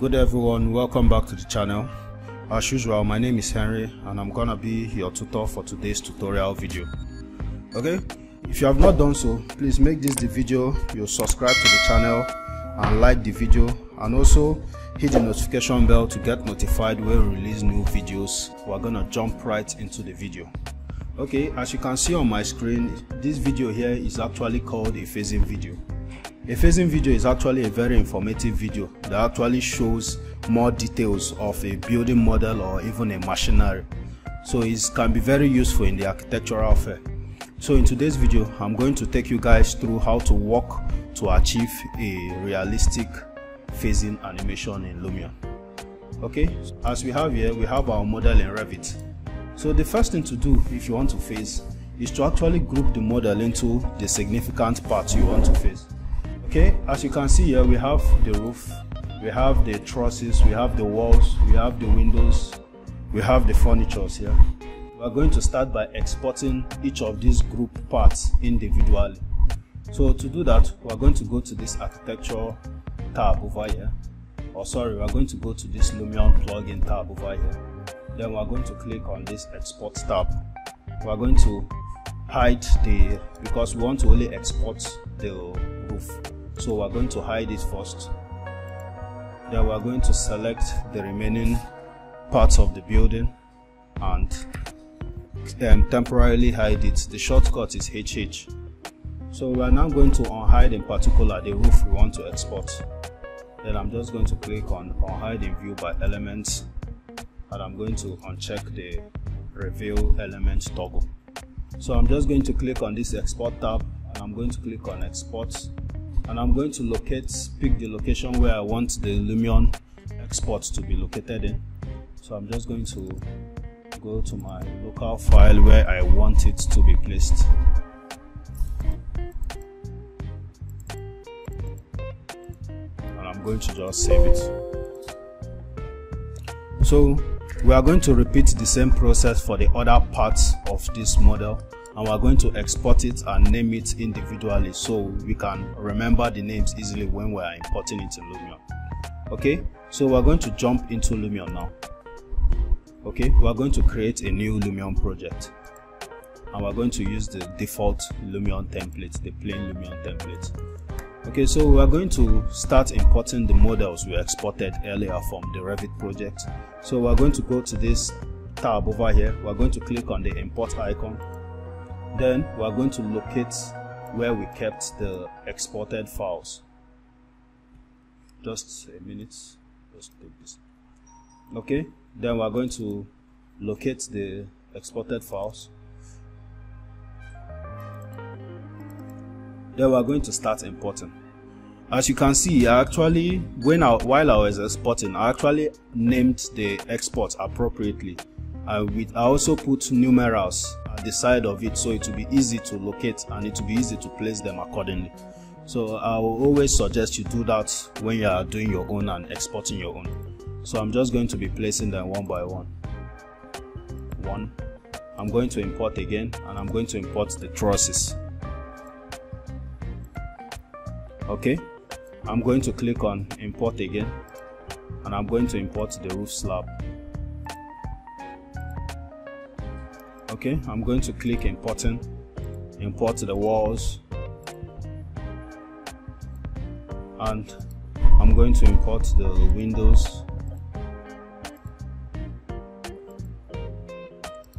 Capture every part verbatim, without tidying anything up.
Good everyone, welcome back to the channel. As usual, my name is Henry and I'm gonna be your tutor for today's tutorial video. Okay, if you have not done so, please make this the video you subscribe to the channel and like the video, and also hit the notification bell to get notified when we release new videos. We're gonna jump right into the video. Okay, as you can see on my screen, this video here is actually called a phasing video. A phasing video is actually a very informative video that actually shows more details of a building model or even a machinery. So it can be very useful in the architectural fair. So in today's video, I'm going to take you guys through how to work to achieve a realistic phasing animation in Lumion. Okay, as we have here, we have our model in Revit. So the first thing to do if you want to phase is to actually group the model into the significant parts you want to phase. Okay, as you can see here, we have the roof, we have the trusses, we have the walls, we have the windows, we have the furnitures here. We are going to start by exporting each of these group parts individually. So to do that, we are going to go to this architecture tab over here. Or oh, sorry, we are going to go to this Lumion plugin tab over here. Then we are going to click on this export tab. We are going to hide the, because we want to only export the roof, so we are going to hide it first. Then we are going to select the remaining parts of the building and then temporarily hide it. The shortcut is H H. So we are now going to unhide in particular the roof we want to export. Then I'm just going to click on unhide in view by elements, and I'm going to uncheck the reveal element toggle. So I'm just going to click on this export tab and I'm going to click on export, and I'm going to locate, pick the location where I want the Lumion export to be located in. So I'm just going to go to my local file where I want it to be placed. And I'm going to just save it. So we are going to repeat the same process for the other parts of this model, and we are going to export it and name it individually so we can remember the names easily when we are importing it in Lumion. Okay, so we are going to jump into Lumion now. Okay, we are going to create a new Lumion project, and we are going to use the default Lumion template, the plain Lumion template. Okay, so we are going to start importing the models we exported earlier from the Revit project. So we are going to go to this tab over here. We are going to click on the import icon. Then we are going to locate where we kept the exported files. Just a minute. Just take this. Okay. Then we are going to locate the exported files. Then we are going to start importing. As you can see, I actually, when I, while I was exporting, I actually named the export appropriately. I, with, I also put numerals at the side of it, so it will be easy to locate and it will be easy to place them accordingly. So I will always suggest you do that when you are doing your own and exporting your own. So I'm just going to be placing them one by one. One. I'm going to import again, and I'm going to import the trusses. Okay, I'm going to click on import again, and I'm going to import the roof slab. Okay, I'm going to click importing, import the walls, and I'm going to import the windows,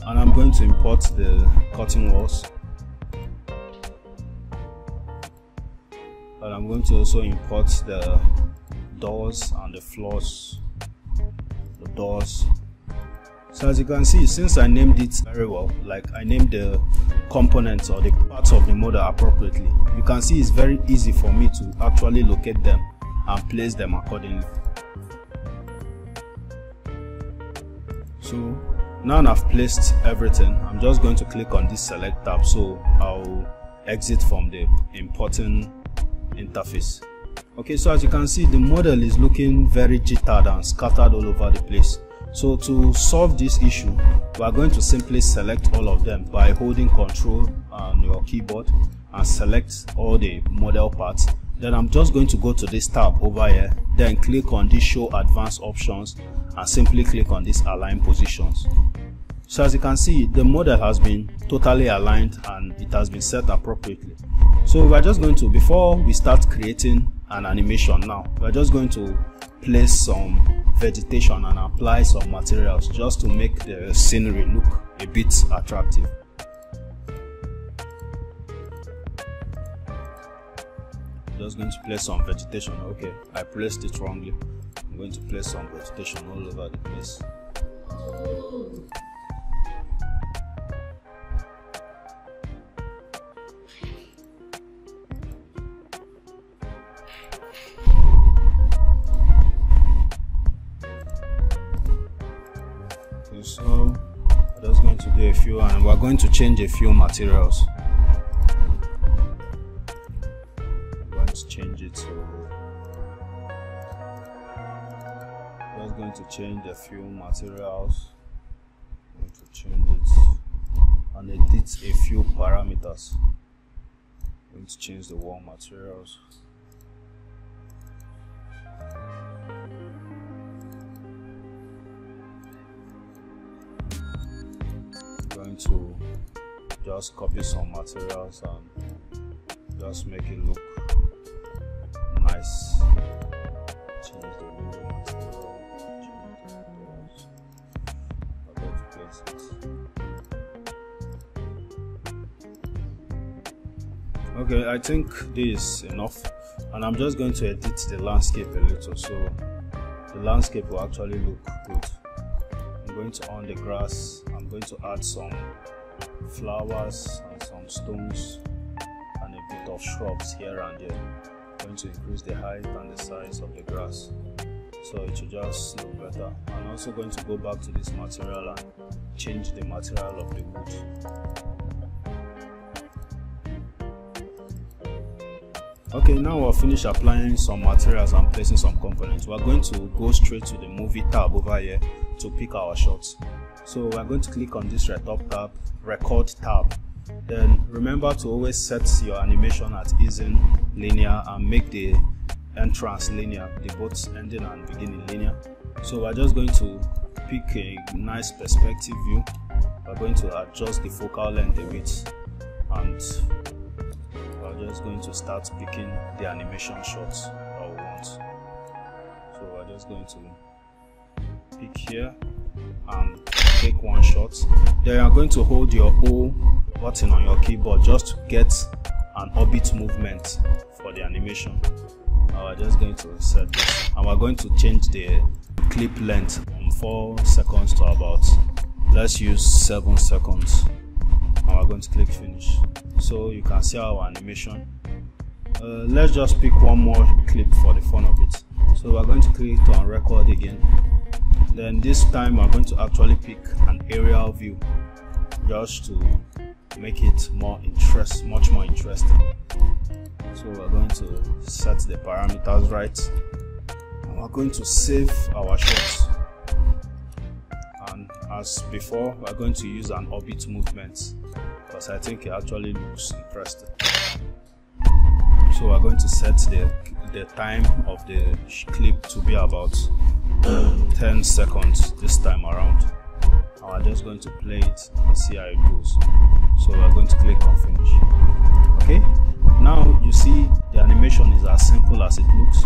and I'm going to import the curtain walls. And I'm going to also import the doors and the floors, the doors. So as you can see, since I named it very well, like I named the components or the parts of the model appropriately, you can see it's very easy for me to actually locate them and place them accordingly. So now I've placed everything, I'm just going to click on this select tab, so I'll exit from the importing interface. Okay, so as you can see, the model is looking very jittered and scattered all over the place. So to solve this issue, we are going to simply select all of them by holding control on your keyboard and select all the model parts. Then I'm just going to go to this tab over here, then click on this show advanced options and simply click on this align positions. So as you can see, the model has been totally aligned and it has been set appropriately. So we're just going to, before we start creating an animation now, we're just going to place some vegetation and apply some materials just to make the scenery look a bit attractive. Just going to place some vegetation. Okay, I placed it wrongly. I'm going to place some vegetation all over the place. Okay, so I'm just going to do a few, and we're going to change a few materials. Change it, so I'm just going to change a few materials. I'm going to change it and edit a few parameters. I'm going to change the wall materials. I'm going to just copy some materials and just make it look nice. Change the window material, change the windows. I'm going to place it. Okay, I think this is enough, and I'm just going to edit the landscape a little, so the landscape will actually look good. I'm going to on the grass. I'm going to add some flowers and some stones and a bit of shrubs here and there. Going to increase the height and the size of the grass so it should just look better. I'm also going to go back to this material and change the material of the wood. Okay, now we'll finish applying some materials and placing some components. We're going to go straight to the movie tab over here to pick our shots. So we're going to click on this record tab, record tab. Then remember to always set your animation at easing linear and make the entrance linear, the both ending and beginning linear. So we're just going to pick a nice perspective view. We're going to adjust the focal length a bit, and we're just going to start picking the animation shots that we want. So we're just going to pick here and take one shot. Then you are going to hold your O button on your keyboard just to get an orbit movement for the animation. Now we're just going to set this, and we're going to change the clip length from four seconds to about, let's use seven seconds. And we're going to click finish. So you can see our animation. Uh, let's just pick one more clip for the fun of it. So we're going to click on record again. Then this time I'm going to actually pick an aerial view just to make it more interest, much more interesting. So we're going to set the parameters right, and we're going to save our shots. And as before, we're going to use an orbit movement because I think it actually looks interesting. So we're going to set the the time of the clip to be about ten seconds this time around. And we're just going to play it and see how it goes. So we're going to click on finish. Okay, now you see the animation is as simple as it looks,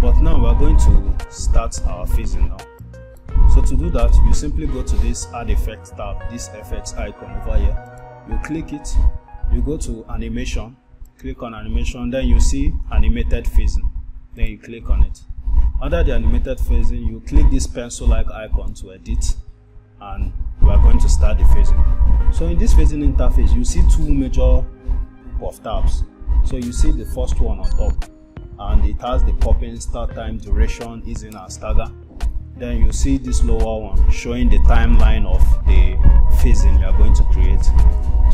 but now we're going to start our phasing now. So to do that, you simply go to this add effect tab, this effects icon over here. You click it, you go to animation, click on animation, then you see animated phasing, then you click on it. Under the animated phasing, you click this pencil like icon to edit, and we are going to start the phasing. So in this phasing interface, you see two major puff tabs. So you see the first one on top, and it has the popping, start time, duration, easing and stagger. Then you see this lower one showing the timeline of the phasing we are going to create.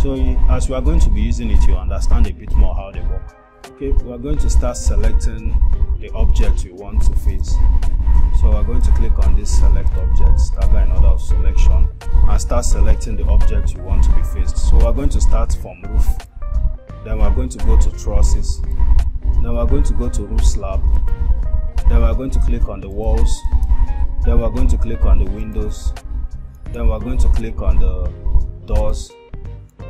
So as we are going to be using it, you understand a bit more how they work. Okay, we are going to start selecting the object we want to phase. So we're going to click on this select object, stagger in order of selection, and start selecting the object you want to be phased. So we're going to start from roof, then we're going to go to trusses, Now we are going to go to roof slab. Then we are going to click on the walls. Then we are going to click on the windows. Then we are going to click on the doors.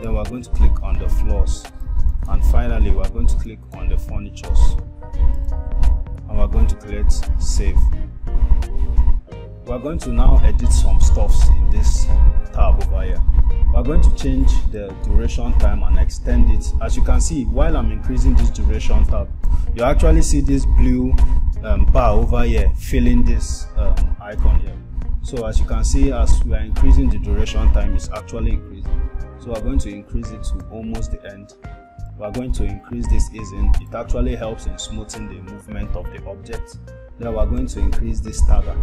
Then we are going to click on the floors. And finally, we are going to click on the furnitures. And we are going to click save. We are going to now edit some stuffs in this tab over here. We are going to change the duration time and extend it. As you can see, while I'm increasing this duration tab, you actually see this blue um, bar over here filling this um, icon here. So as you can see, as we are increasing the duration time, it's actually increasing. So we are going to increase it to almost the end. We are going to increase this easing. It actually helps in smoothing the movement of the object. Then we are going to increase this stagger,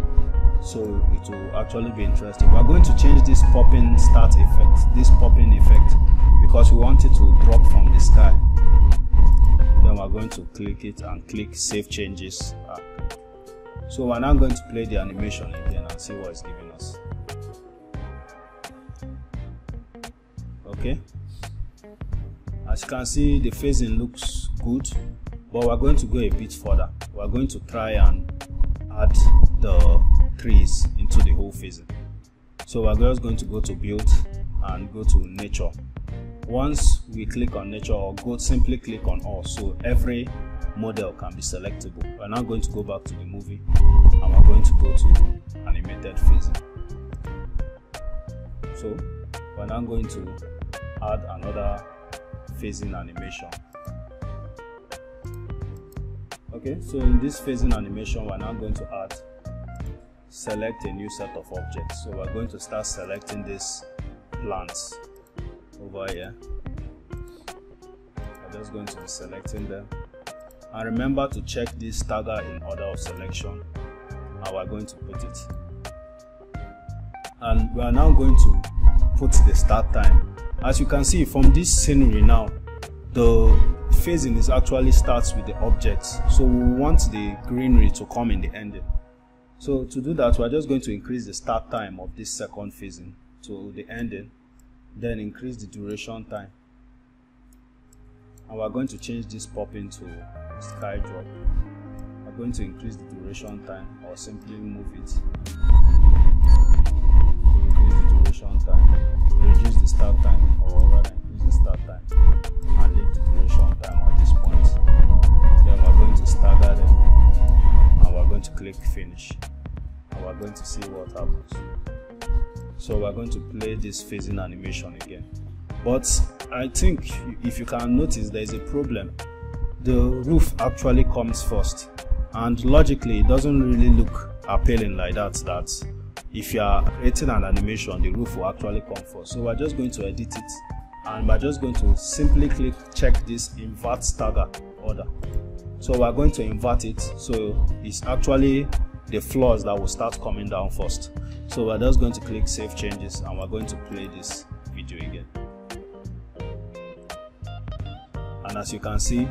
so it will actually be interesting. We are going to change this popping start effect, this popping effect, because we want it to drop from the sky. Then we are going to click it and click save changes. So we are now going to play the animation again and see what it's giving us. Okay, as you can see, the phasing looks good, but we are going to go a bit further. We are going to try and add the trees into the whole phasing. So we're just going to go to build and go to nature. Once we click on nature, or go simply click on all, so every model can be selectable. We're now going to go back to the movie and we're going to go to animated phasing. So we're now going to add another phasing animation. Okay, so in this phasing animation, we're now going to add select a new set of objects. So we're going to start selecting these plants over here. We're just going to be selecting them, and remember to check this stagger in order of selection, and we're going to put it. And we are now going to put the start time. As you can see from this scenery now, the phasing is actually starts with the objects, so we want the greenery to come in the ending. So to do that, we are just going to increase the start time of this second phasing to the ending, then increase the duration time, and we are going to change this pop into sky drop. We are going to increase the duration time, or simply move it. Increase the duration time, reduce the start time, or rather increase the start time, and leave the duration time at this point. Then we are going to stagger them, and we are going to click finish. We are going to see what happens. So we are going to play this phasing animation again, but I think if you can notice, there is a problem. The roof actually comes first, and logically it doesn't really look appealing like that, that if you are creating an animation, the roof will actually come first. So we are just going to edit it, and we are just going to simply click check this invert stagger order. So we are going to invert it, so it's actually the floors that will start coming down first. So we're just going to click save changes, and we're going to play this video again. And as you can see,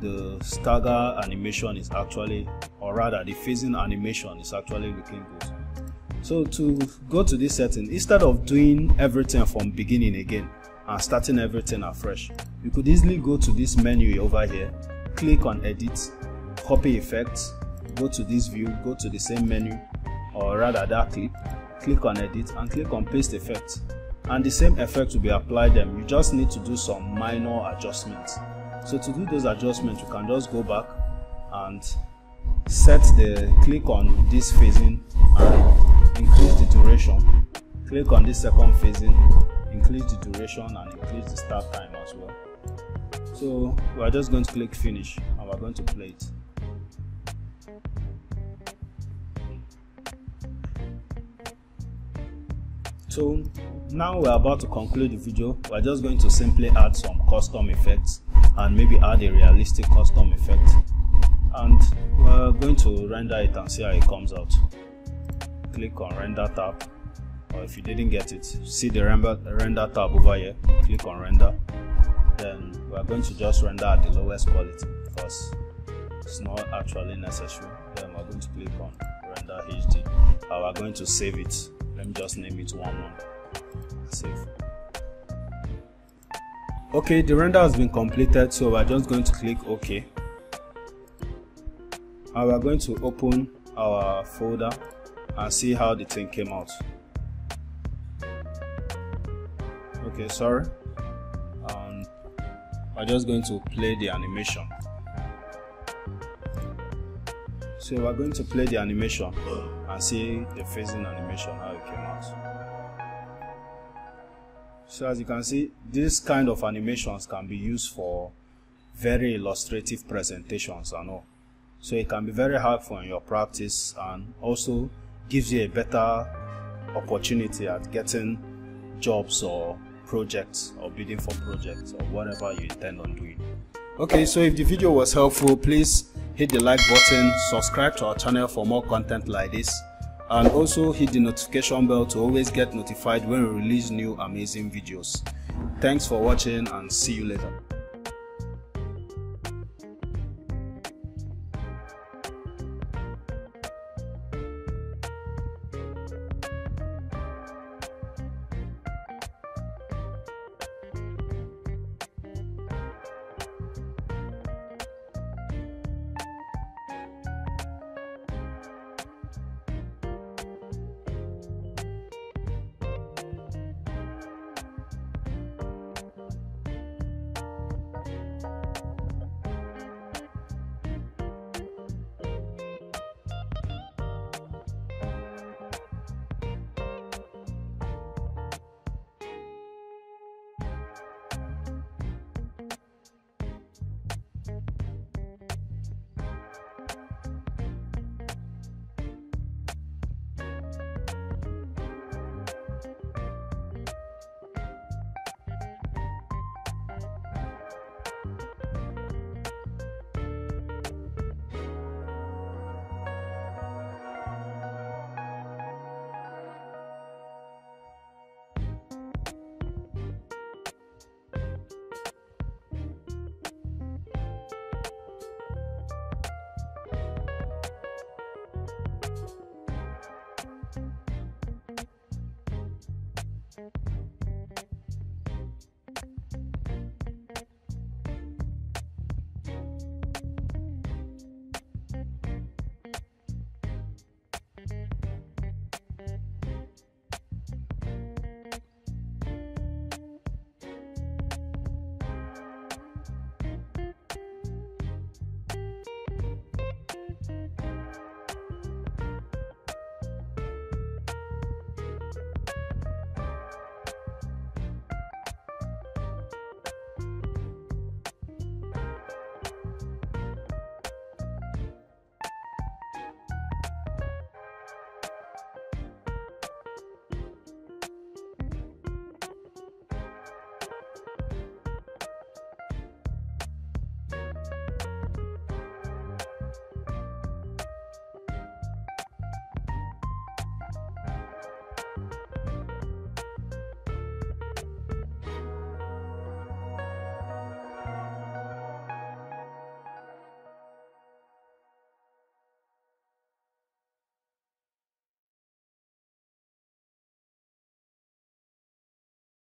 the stagger animation is actually, or rather the phasing animation is actually looking good. So to go to this setting, instead of doing everything from beginning again and starting everything afresh, you could easily go to this menu over here, click on edit, copy effects, go to this view, go to the same menu, or rather that clip, click on edit and click on paste effect, and the same effect will be applied them. You just need to do some minor adjustments. So to do those adjustments, you can just go back and set the, click on this phasing and increase the duration, click on this second phasing, increase the duration and increase the start time as well. So we are just going to click finish, and we are going to play it. So now we're about to conclude the video. We're just going to simply add some custom effects, and maybe add a realistic custom effect, and we're going to render it and see how it comes out. Click on render tab, or if you didn't get it, see the render, render tab over here, click on render. Then we're going to just render at the lowest quality because it's not actually necessary. Then we're going to click on render H D, and we're going to save it. Let me just name it one one. Save. Okay, the render has been completed, so we're just going to click OK. and we're going to open our folder and see how the thing came out. Okay, sorry, um, I'm just going to play the animation. So we're going to play the animation and see the phasing animation, how it came out. So as you can see, this kind of animations can be used for very illustrative presentations and all. So it can be very helpful in your practice and also gives you a better opportunity at getting jobs or projects or bidding for projects or whatever you intend on doing. Okay, so if the video was helpful, please hit the like button, subscribe to our channel for more content like this, and also hit the notification bell to always get notified when we release new amazing videos. Thanks for watching and see you later.